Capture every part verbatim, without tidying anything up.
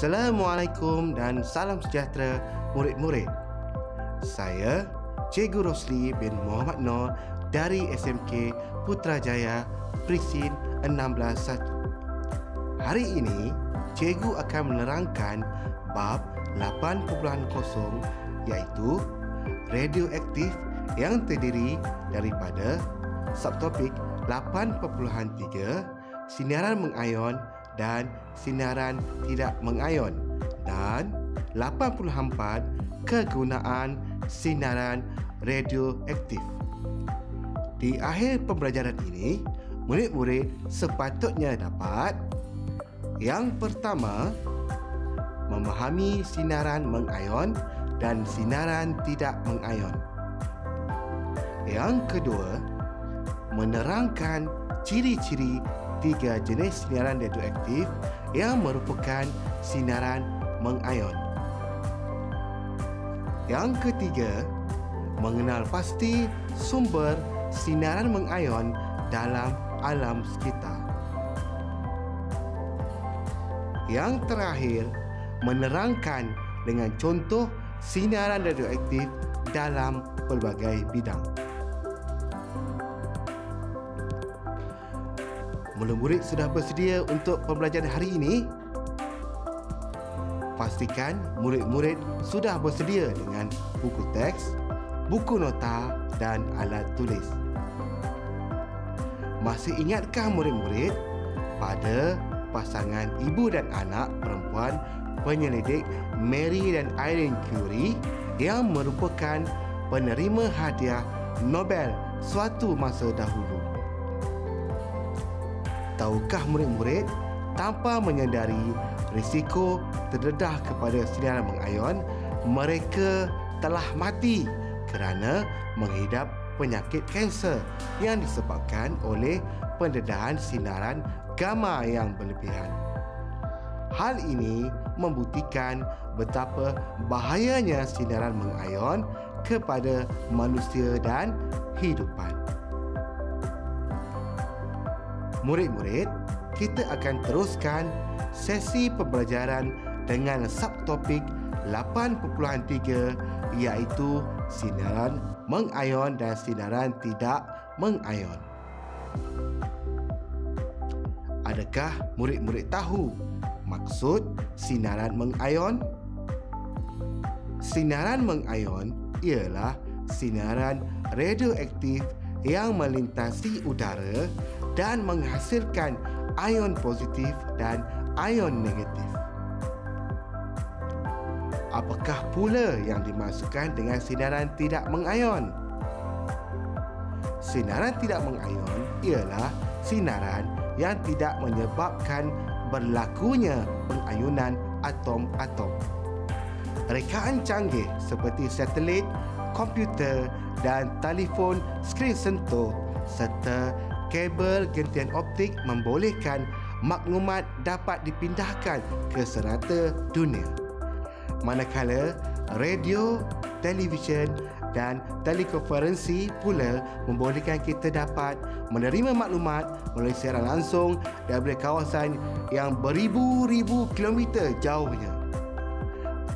Assalamualaikum dan salam sejahtera murid-murid. Saya Cikgu Rosli bin Muhammad Noor dari S M K Putrajaya Presint enam belas satu. Hari ini cikgu akan menerangkan bab lapan titik kosong iaitu radioaktif yang terdiri daripada subtopik lapan titik tiga sinaran mengayon dan sinaran tidak mengayon dan lapan puluh empat kegunaan sinaran radioaktif. Di akhir pembelajaran ini, murid-murid sepatutnya dapat: yang pertama, memahami sinaran mengayon dan sinaran tidak mengayon. Yang kedua, menerangkan ciri-ciri tiga jenis sinaran radioaktif yang merupakan sinaran mengayon. Yang ketiga, mengenal pasti sumber sinaran mengayon dalam alam sekitar. Yang terakhir, menerangkan dengan contoh sinaran radioaktif dalam pelbagai bidang. Murid-murid sudah bersedia untuk pembelajaran hari ini? Pastikan murid-murid sudah bersedia dengan buku teks, buku nota dan alat tulis. Masih ingatkah murid-murid pada pasangan ibu dan anak perempuan penyelidik Mary dan Irene Curie yang merupakan penerima hadiah Nobel suatu masa dahulu? Tahukah murid-murid, tanpa menyedari risiko terdedah kepada sinaran mengayon, mereka telah mati kerana menghidap penyakit kanser yang disebabkan oleh pendedahan sinaran gamma yang berlebihan. Hal ini membuktikan betapa bahayanya sinaran mengayon kepada manusia dan kehidupan. Murid-murid, kita akan teruskan sesi pembelajaran dengan subtopik lapan titik tiga iaitu sinaran mengayon dan sinaran tidak mengayon. Adakah murid-murid tahu maksud sinaran mengayon? Sinaran mengayon ialah sinaran radioaktif yang melintasi udara dan menghasilkan ion positif dan ion negatif. Apakah pula yang dimasukkan dengan sinaran tidak mengayon? Sinaran tidak mengayon ialah sinaran yang tidak menyebabkan berlakunya pengayunan atom-atom. Rekaan canggih seperti satelit, komputer dan telefon skrin sentuh serta kabel gentian optik membolehkan maklumat dapat dipindahkan ke serata dunia. Manakala radio, televisyen dan telekonferensi pula membolehkan kita dapat menerima maklumat melalui siaran langsung daripada kawasan yang beribu-ribu kilometer jauhnya.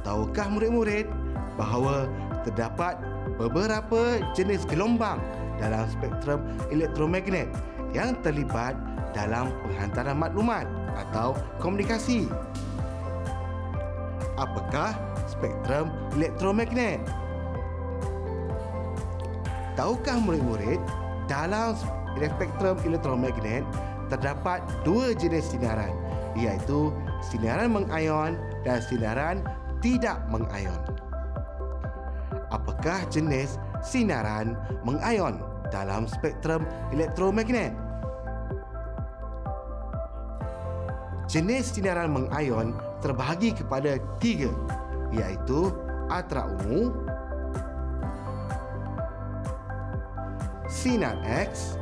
Tahukah murid-murid bahawa terdapat beberapa jenis gelombang dalam spektrum elektromagnet yang terlibat dalam penghantaran maklumat atau komunikasi? Apakah spektrum elektromagnet? Tahukah murid-murid dalam spektrum elektromagnet terdapat dua jenis sinaran iaitu sinaran mengayon dan sinaran tidak mengayon? Apakah jenis sinaran mengayon dalam spektrum elektromagnet? Jenis sinaran mengayon terbahagi kepada tiga iaitu ultra ungu, sinar X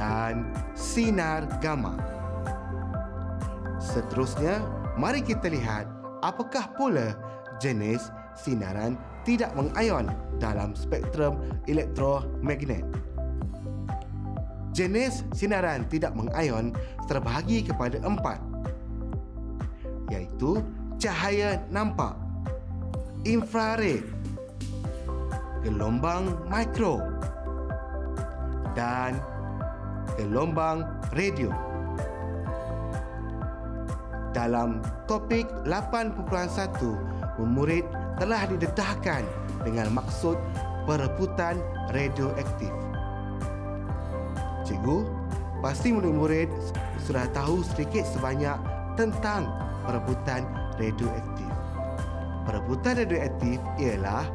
dan sinar gamma. Seterusnya, mari kita lihat apakah pula jenis sinaran tidak mengayon dalam spektrum elektromagnet. Jenis sinaran tidak mengayon terbahagi kepada empat. itu cahaya nampak, infrared, gelombang mikro dan gelombang radio. Dalam topik lapan titik satu, murid telah didedahkan dengan maksud pereputan radioaktif. Cikgu, pasti murid-murid sudah tahu sedikit sebanyak tentang pereputan radioaktif. Pereputan radioaktif ialah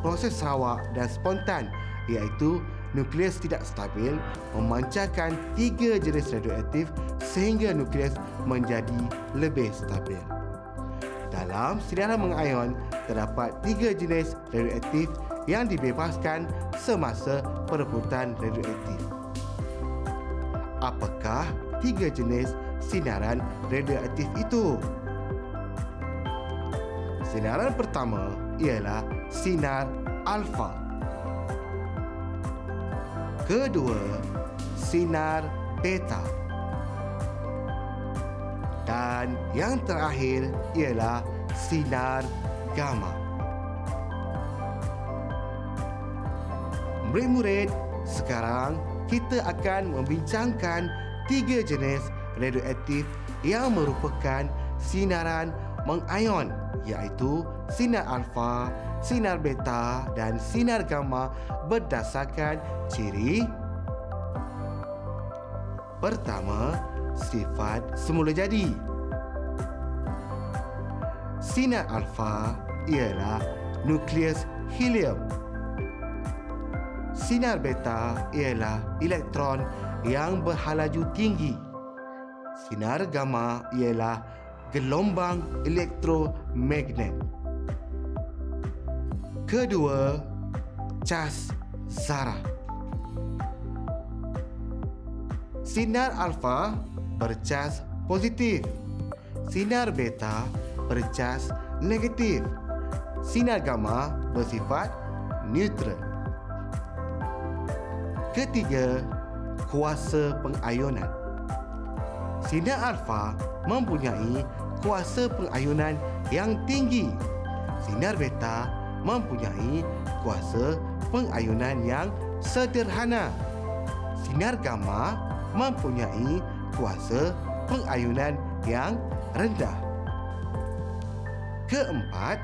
proses sarawak dan spontan, iaitu nukleus tidak stabil memancarkan tiga jenis radioaktif sehingga nukleus menjadi lebih stabil. Dalam sinaran mengion, terdapat tiga jenis radioaktif yang dibebaskan semasa pereputan radioaktif. Apakah tiga jenis sinaran radioaktif itu? Sinaran pertama ialah sinar alfa. Kedua, sinar beta. Dan yang terakhir ialah sinar gamma. Murid-murid, sekarang kita akan membincangkan tiga jenis radioaktif yang merupakan sinaran mengion, iaitu sinar alfa, sinar beta dan sinar gamma berdasarkan ciri. Pertama, sifat semula jadi. Sinar alfa ialah nukleus helium. Sinar beta ialah elektron yang berhalaju tinggi. Sinar gamma ialah gelombang elektromagnet. Kedua, cas zarah. Sinar alfa bercas positif. Sinar beta bercas negatif. Sinar gamma bersifat neutral. Ketiga, kuasa pengayunan. Sinar alfa mempunyai kuasa pengayunan yang tinggi. Sinar beta mempunyai kuasa pengayunan yang sederhana. Sinar gamma mempunyai kuasa pengayunan yang rendah. Keempat,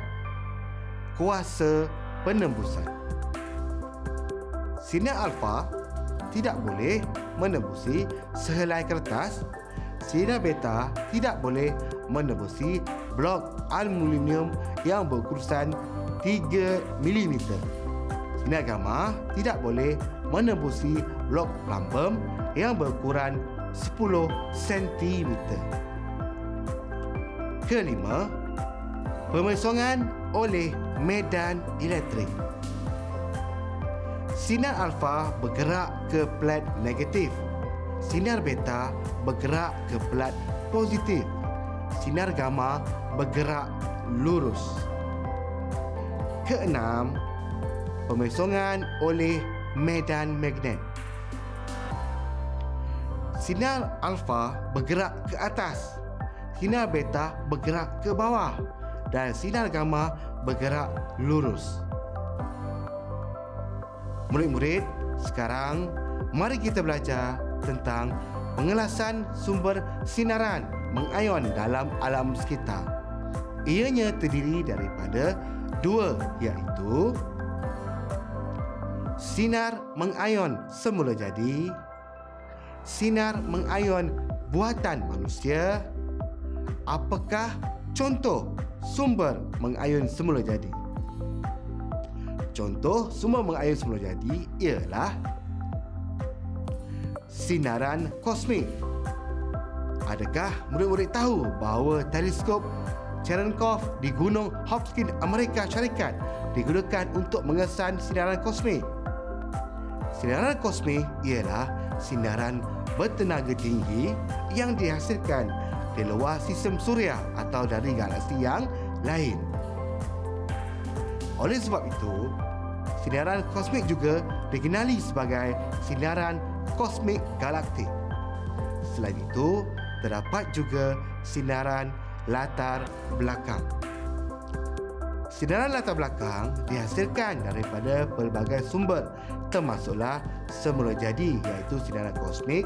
kuasa penembusan. Sinar alfa tidak boleh menembusi sehelai kertas. Sinar beta tidak boleh menembusi blok aluminium yang berukuran tiga milimeter. Sinar gamma tidak boleh menembusi blok lambem yang berukuran sepuluh sentimeter. Kelima, pemesongan oleh medan elektrik. Sinar alfa bergerak ke plat negatif. Sinar beta bergerak ke plat positif. Sinar gamma bergerak lurus. Keenam, pemesongan oleh medan magnet. Sinar alfa bergerak ke atas, sinar beta bergerak ke bawah dan sinar gamma bergerak lurus. Murid-murid, sekarang mari kita belajar tentang pengelasan sumber sinaran mengion dalam alam sekitar. Ianya terdiri daripada dua, iaitu sinar mengion semula jadi, sinar mengion buatan manusia. Apakah contoh sumber mengion semula jadi? Contoh sumber mengion semula jadi ialah sinaran kosmik. Adakah murid-murid tahu bahawa teleskop Cherenkov di Gunung Hopkins, Amerika Syarikat digunakan untuk mengesan sinaran kosmik? Sinaran kosmik ialah sinaran bertenaga tinggi yang dihasilkan di luar sistem suria atau dari galaksi yang lain. Oleh sebab itu, sinaran kosmik juga dikenali sebagai sinaran kosmik galaktik. Selain itu, terdapat juga sinaran latar belakang. Sinaran latar belakang dihasilkan daripada pelbagai sumber, termasuklah semula jadi iaitu sinaran kosmik,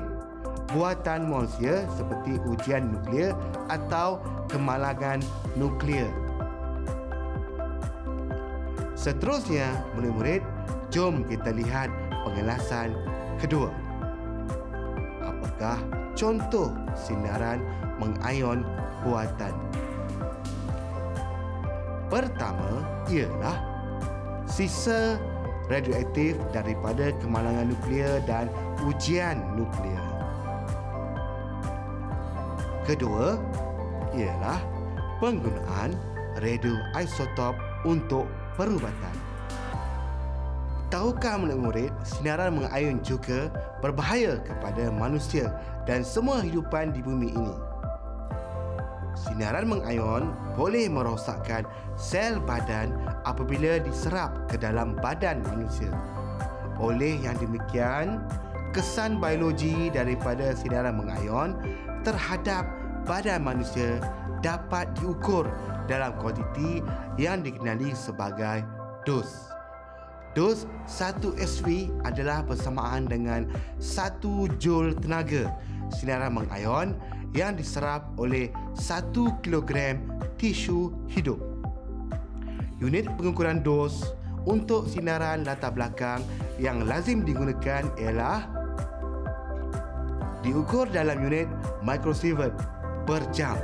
buatan manusia seperti ujian nuklear atau kemalangan nuklear. Seterusnya, murid-murid, jom kita lihat pengelasan kedua. Apakah contoh sinaran mengion buatan? Pertama ialah sisa radioaktif daripada kemalangan nuklear dan ujian nuklear. Kedua ialah penggunaan radioisotop untuk perubatan. Tahukah murid-murid, sinaran mengion juga berbahaya kepada manusia dan semua hidupan di bumi ini. Sinaran mengion boleh merosakkan sel badan apabila diserap ke dalam badan manusia. Oleh yang demikian, kesan biologi daripada sinaran mengion terhadap badan manusia dapat diukur dalam kuantiti yang dikenali sebagai dos. Dos satu S V adalah bersamaan dengan satu joule tenaga sinaran mengion yang diserap oleh satu kilogram tisu hidup. Unit pengukuran dos untuk sinaran latar belakang yang lazim digunakan ialah diukur dalam unit microsievert per jam.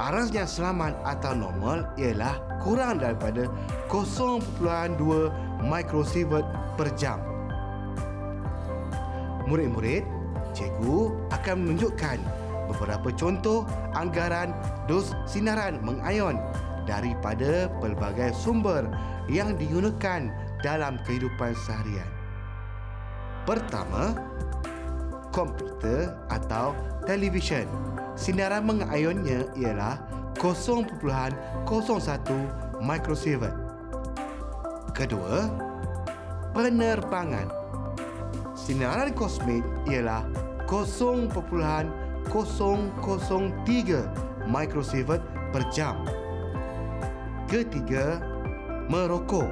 Aras yang selamat atau normal ialah kurang daripada kosong perpuluhan dua mikrosievert per jam. Murid-murid, cikgu akan menunjukkan beberapa contoh anggaran dos sinaran mengion daripada pelbagai sumber yang digunakan dalam kehidupan seharian. Pertama, komputer atau televisyen. Sinaran mengionnya ialah kosong perpuluhan kosong satu mikrosievert. Kedua, penerbangan. Sinaran kosmik ialah kosong perpuluhan kosong kosong tiga mikrosievert per jam. Ketiga, merokok.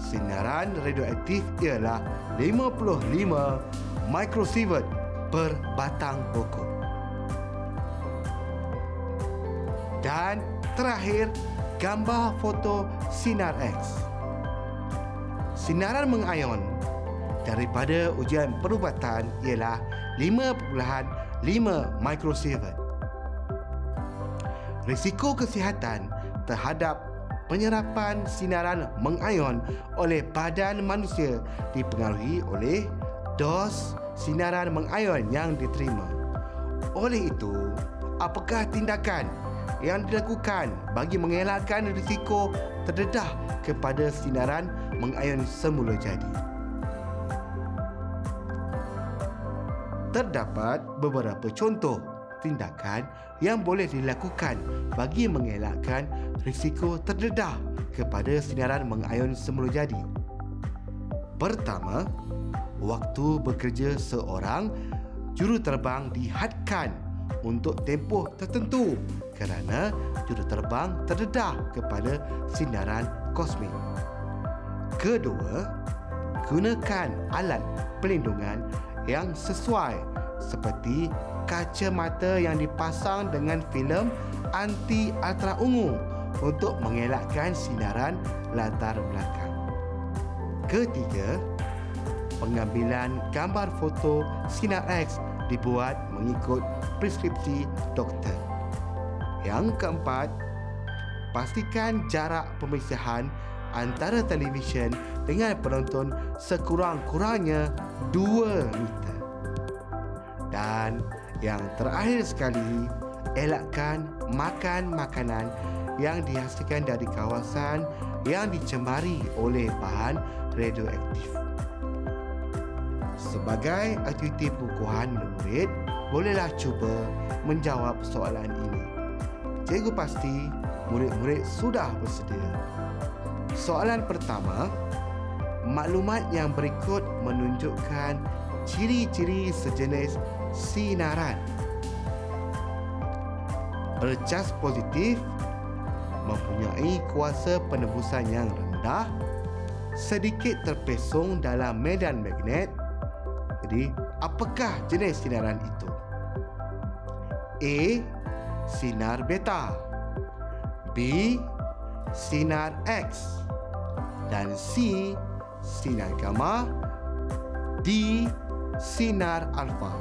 Sinaran radioaktif ialah lima puluh lima mikrosievert per batang rokok. Dan terakhir, gambar foto sinar X. Sinaran mengion daripada ujian perubatan ialah lima perpuluhan lima mikrosievert. Risiko kesihatan terhadap penyerapan sinaran mengion oleh badan manusia dipengaruhi oleh dos sinaran mengion yang diterima. Oleh itu, apakah tindakan yang dilakukan bagi mengelakkan risiko terdedah kepada sinaran mengion semula jadi? Terdapat beberapa contoh tindakan yang boleh dilakukan bagi mengelakkan risiko terdedah kepada sinaran mengion semula jadi. Pertama, waktu bekerja seorang juruterbang dihadkan untuk tempoh tertentu kerana juruterbang terdedah kepada sinaran kosmik. Kedua, gunakan alat pelindungan yang sesuai seperti kacamata yang dipasang dengan filem anti ultraungu untuk mengelakkan sinaran latar belakang. Ketiga, pengambilan gambar foto sinar X dibuat mengikut preskripsi doktor. Yang keempat, pastikan jarak pemisahan antara televisyen dengan penonton sekurang-kurangnya dua meter. Dan yang terakhir sekali, elakkan makan makanan yang dihasilkan dari kawasan yang dicemari oleh bahan radioaktif. Sebagai aktiviti pengukuhan, murid bolehlah cuba menjawab soalan ini. Cikgu pasti murid-murid sudah bersedia. Soalan pertama, maklumat yang berikut menunjukkan ciri-ciri sejenis sinaran. Charge positif mempunyai kuasa penembusan yang rendah, sedikit terpesong dalam medan magnet. Jadi, apakah jenis sinaran itu? A. Sinar beta, B. Sinar X, dan C. Sinar gamma, D. Sinar alfa.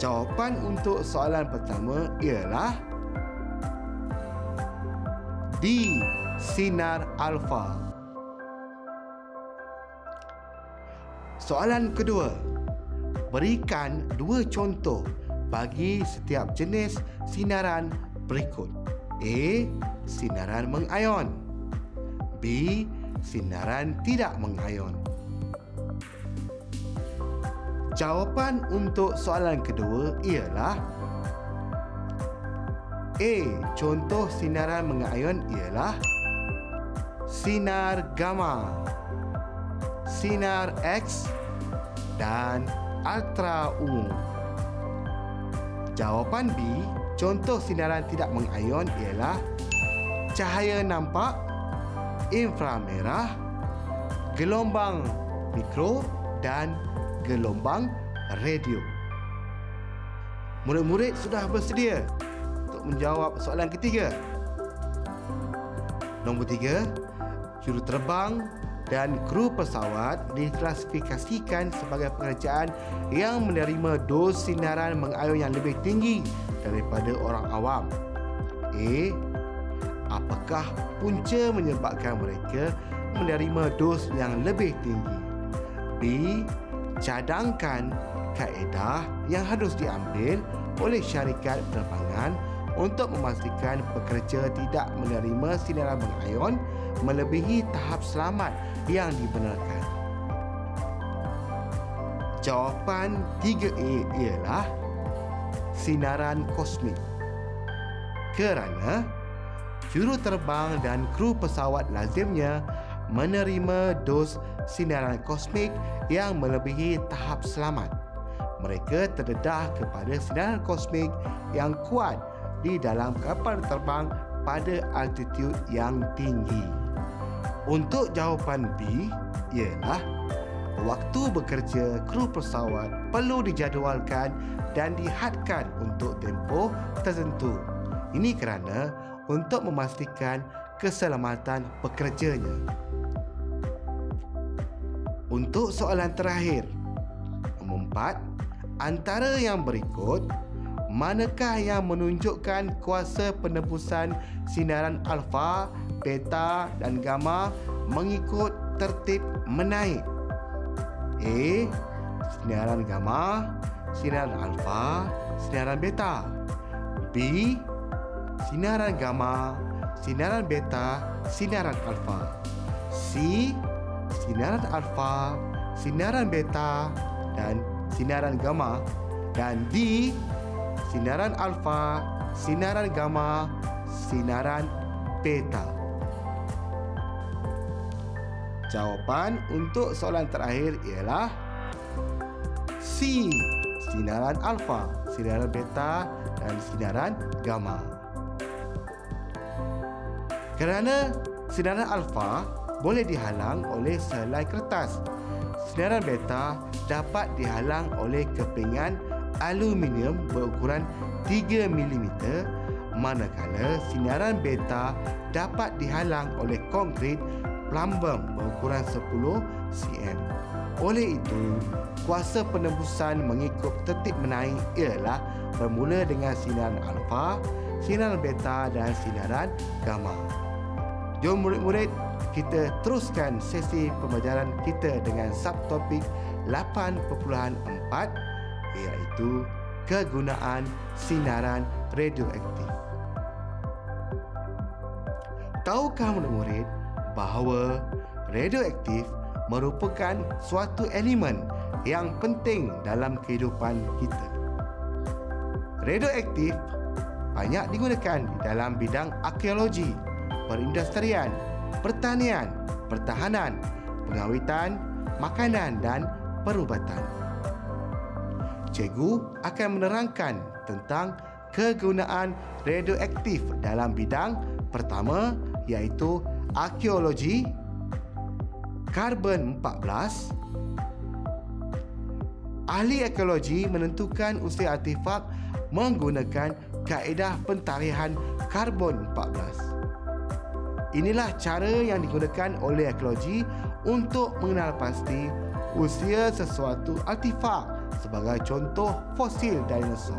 Jawapan untuk soalan pertama ialah D. Sinar alfa. Soalan kedua, berikan dua contoh bagi setiap jenis sinaran berikut. A. Sinaran mengayon, B. Sinaran tidak mengayon. Jawapan untuk soalan kedua ialah A. Contoh sinaran mengayon ialah sinar gamma, sinar X dan ultraungu. Jawapan B. Contoh sinaran tidak mengayon ialah cahaya nampak, inframerah, gelombang mikro dan gelombang radio. Murid-murid sudah bersedia untuk menjawab soalan ketiga. Nombor tiga, juruterbang dan kru pesawat diklasifikasikan sebagai pekerjaan yang menerima dos sinaran mengayon yang lebih tinggi daripada orang awam. A. Apakah punca menyebabkan mereka menerima dos yang lebih tinggi? B. Cadangkan kaedah yang harus diambil oleh syarikat penerbangan untuk memastikan pekerja tidak menerima sinaran mengayon melebihi tahap selamat yang dibenarkan. Jawapan tiga A ialah sinaran kosmik, kerana juruterbang dan kru pesawat lazimnya menerima dos sinaran kosmik yang melebihi tahap selamat. Mereka terdedah kepada sinaran kosmik yang kuat di dalam kapal terbang pada altitud yang tinggi. Untuk jawapan B ialah waktu bekerja kru pesawat perlu dijadualkan dan dihadkan untuk tempoh tertentu. Ini kerana untuk memastikan keselamatan pekerjanya. Untuk soalan terakhir, nombor empat, antara yang berikut, manakah yang menunjukkan kuasa penembusan sinaran alfa, beta dan gamma mengikut tertib menaik? A. Sinaran gamma, sinaran alfa, sinaran beta. B. Sinaran gamma, sinaran beta, sinaran alfa. C. Sinaran alfa, sinaran beta dan sinaran gamma. Dan D. Sinaran alfa, sinaran gamma, sinaran beta. Jawapan untuk soalan terakhir ialah C. Sinaran alfa, sinaran beta dan sinaran gamma. Kerana sinaran alfa boleh dihalang oleh selai kertas, sinaran beta dapat dihalang oleh kepingan aluminium berukuran tiga milimeter, manakala sinaran beta dapat dihalang oleh konkrit plumbum berukuran sepuluh sentimeter. Oleh itu, kuasa penembusan mengikut tertib menaik ialah bermula dengan sinaran alfa, sinaran beta dan sinaran gamma. Jom murid-murid, kita teruskan sesi pembelajaran kita dengan subtopik lapan titik empat iaitu kegunaan sinaran radioaktif. Tahukah murid-murid bahawa radioaktif merupakan suatu elemen yang penting dalam kehidupan kita? Radioaktif banyak digunakan di dalam bidang arkeologi, perindustrian, pertanian, pertahanan, pengawitan, makanan dan perubatan. Cikgu akan menerangkan tentang kegunaan radioaktif dalam bidang pertama iaitu arkeologi, karbon empat belas. Ahli arkeologi menentukan usia artefak menggunakan kaedah pentarihan karbon empat belas. Inilah cara yang digunakan oleh arkeologi untuk mengenal pasti usia sesuatu artefak, sebagai contoh fosil dinosaur.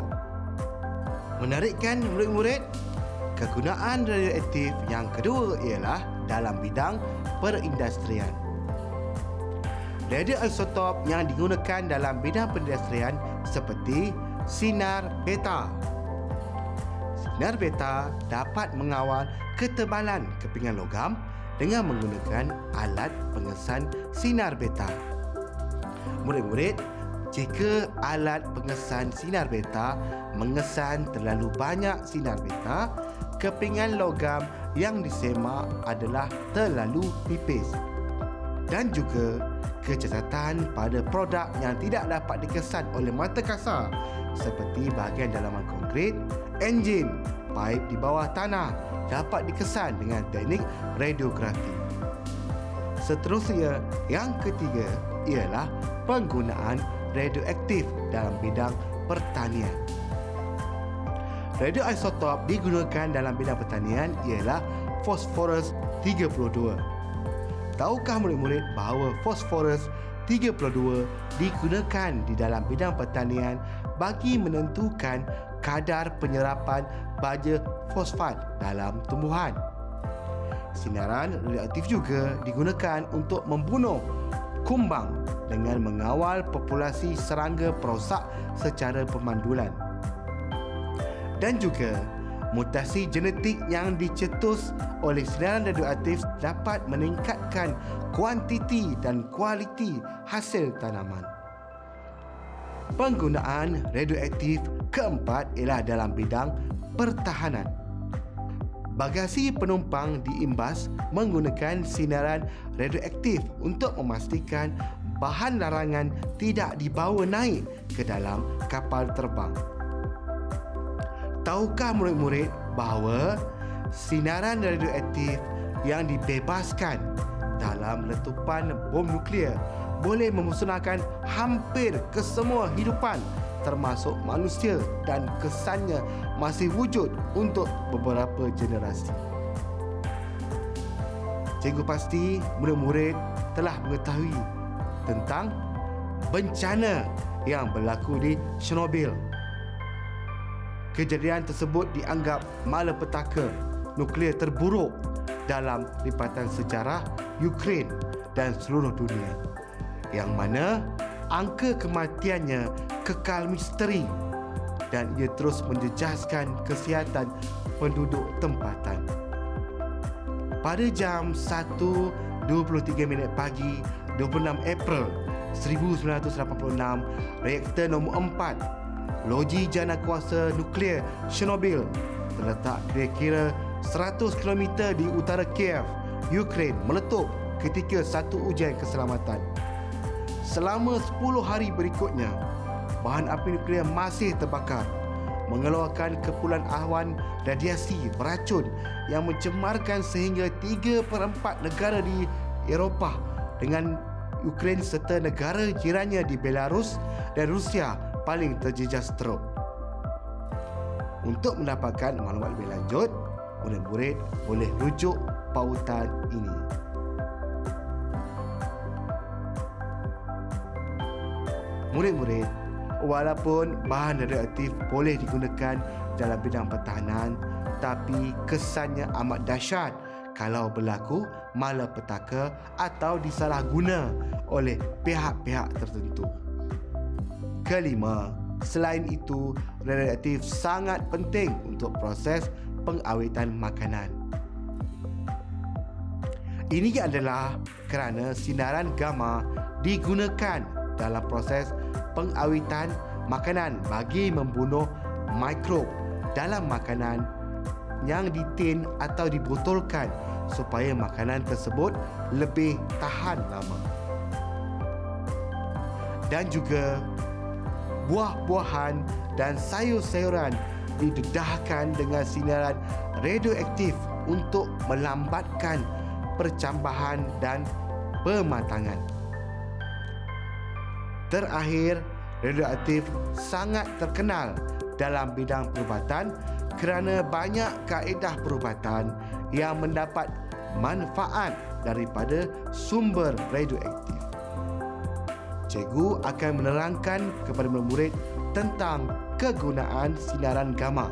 Menarik kan murid-murid? Kegunaan radioaktif yang kedua ialah dalam bidang perindustrian. Radioisotop yang digunakan dalam bidang perindustrian seperti sinar beta. Sinar beta dapat mengawal ketebalan kepingan logam dengan menggunakan alat pengesan sinar beta. Murid-murid, jika alat pengesan sinar beta mengesan terlalu banyak sinar beta, kepingan logam yang disemak adalah terlalu tipis. Dan juga kecacatan pada produk yang tidak dapat dikesan oleh mata kasar seperti bahagian dalaman konkrit, enjin, paip di bawah tanah dapat dikesan dengan teknik radiografi. Seterusnya, yang ketiga ialah penggunaan radioaktif dalam bidang pertanian. Radioisotop digunakan dalam bidang pertanian ialah fosforus tiga puluh dua. Tahukah murid-murid bahawa fosforus tiga puluh dua digunakan di dalam bidang pertanian bagi menentukan kadar penyerapan baja fosfat dalam tumbuhan? Sinaran radioaktif juga digunakan untuk membunuh kumbang dengan mengawal populasi serangga perosak secara pemandulan. Dan juga, mutasi genetik yang dicetus oleh sinaran radioaktif dapat meningkatkan kuantiti dan kualiti hasil tanaman. Penggunaan radioaktif keempat ialah dalam bidang pertahanan. Bagasi penumpang diimbas menggunakan sinaran radioaktif untuk memastikan bahan larangan tidak dibawa naik ke dalam kapal terbang. Tahukah murid-murid bahawa sinaran radioaktif yang dibebaskan dalam letupan bom nuklear boleh memusnahkan hampir kesemua hidupan termasuk manusia, dan kesannya masih wujud untuk beberapa generasi. Cikgu pasti murid-murid telah mengetahui tentang bencana yang berlaku di Chernobyl. Kejadian tersebut dianggap malapetaka nuklear terburuk dalam lipatan sejarah Ukraine dan seluruh dunia, yang mana angka kematiannya kekal misteri dan ia terus menjejaskan kesihatan penduduk tempatan. Pada jam satu dua puluh tiga minit pagi dua puluh enam April seribu sembilan ratus lapan puluh enam, reaktor nombor empat loji jana kuasa nuklear Chernobyl terletak kira-kira seratus kilometer di utara Kiev, Ukraine meletup ketika satu ujian keselamatan. Selama sepuluh hari berikutnya, bahan api nuklear masih terbakar, mengeluarkan kepulan awan radiasi beracun yang mencemarkan sehingga tiga per empat negara di Eropah dengan Ukraine serta negara jirannya di Belarus dan Rusia paling terjejas teruk. Untuk mendapatkan maklumat lebih lanjut, murid-murid boleh rujuk pautan ini. Murid-murid, walaupun bahan radioaktif boleh digunakan dalam bidang pertahanan, tapi kesannya amat dahsyat kalau berlaku malapetaka atau disalahguna oleh pihak-pihak tertentu. Kelima, selain itu, radioaktif sangat penting untuk proses pengawetan makanan. Ini adalah kerana sinaran gamma digunakan dalam proses pengawetan makanan bagi membunuh mikrob dalam makanan yang ditin atau dibotolkan supaya makanan tersebut lebih tahan lama. Dan juga buah-buahan, dan sayur-sayuran didedahkan dengan sinaran radioaktif untuk melambatkan percambahan dan pematangan. Terakhir, radioaktif sangat terkenal dalam bidang perubatan kerana banyak kaedah perubatan yang mendapat manfaat daripada sumber radioaktif. Cikgu akan menerangkan kepada murid-murid tentang kegunaan sinaran gamma.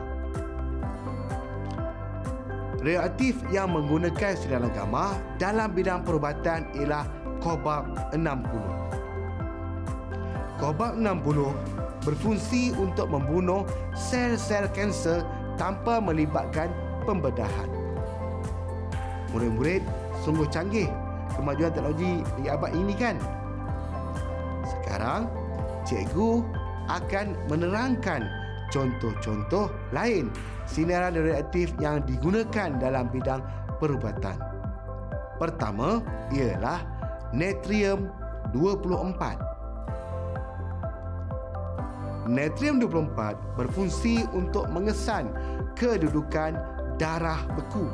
Radioaktif yang menggunakan sinaran gamma dalam bidang perubatan ialah Kobalt enam puluh. Kobalt enam puluh berfungsi untuk membunuh sel-sel kanser tanpa melibatkan pembedahan. Murid-murid, sungguh canggih kemajuan teknologi di abad ini kan? Sekarang, cikgu akan menerangkan contoh-contoh lain sinaran radioaktif yang digunakan dalam bidang perubatan. Pertama ialah Natrium dua puluh empat. Natrium dua puluh empat berfungsi untuk mengesan kedudukan darah beku.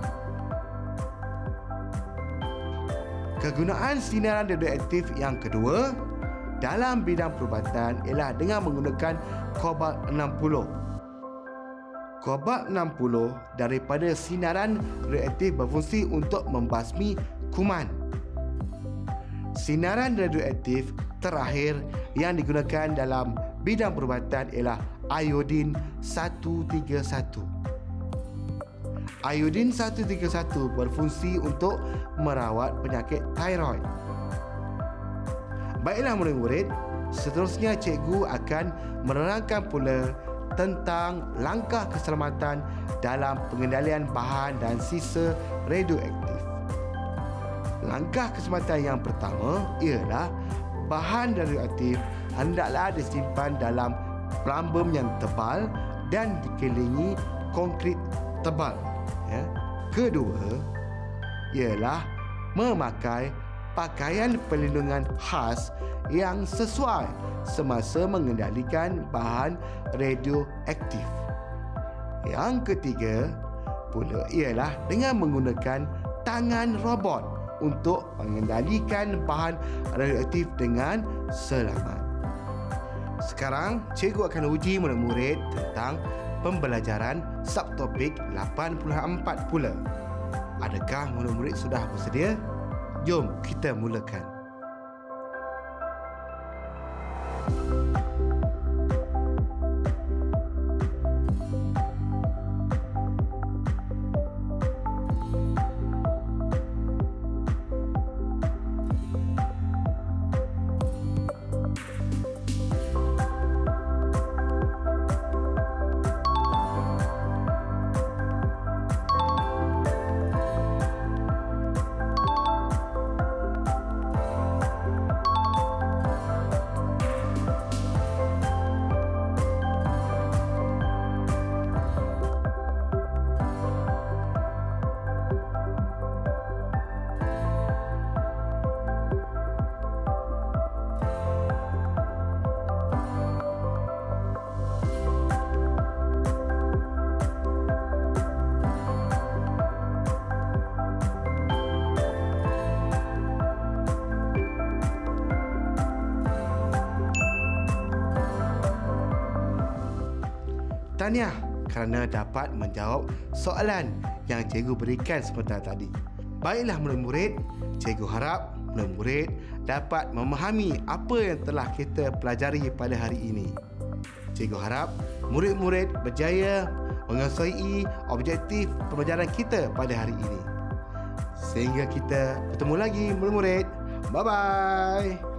Kegunaan sinaran radioaktif yang kedua dalam bidang perubatan ialah dengan menggunakan Kobalt enam puluh. Kobalt enam puluh daripada sinaran radioaktif berfungsi untuk membasmi kuman. Sinaran radioaktif terakhir yang digunakan dalam bidang perubatan ialah Iodin seratus tiga puluh satu. Iodin seratus tiga puluh satu berfungsi untuk merawat penyakit tiroid. Baiklah murid-murid, seterusnya cikgu akan menerangkan pula tentang langkah keselamatan dalam pengendalian bahan dan sisa radioaktif. Langkah keselamatan yang pertama ialah bahan radioaktif hendaklah disimpan dalam pelambung yang tebal dan dikelilingi konkrit tebal. Ya. Kedua ialah memakai pakaian perlindungan khas yang sesuai semasa mengendalikan bahan radioaktif. Yang ketiga pula ialah dengan menggunakan tangan robot untuk mengendalikan bahan radioaktif dengan selamat. Sekarang, cikgu akan uji murid-murid tentang pembelajaran subtopik lapan puluh empat pula. Adakah murid-murid sudah bersedia? Jom kita mulakan. Tahniah kerana dapat menjawab soalan yang cikgu berikan sebentar tadi. Baiklah murid-murid, cikgu harap murid-murid dapat memahami apa yang telah kita pelajari pada hari ini. Cikgu harap murid-murid berjaya menguasai objektif pembelajaran kita pada hari ini. Sehingga kita bertemu lagi murid-murid. Bye-bye!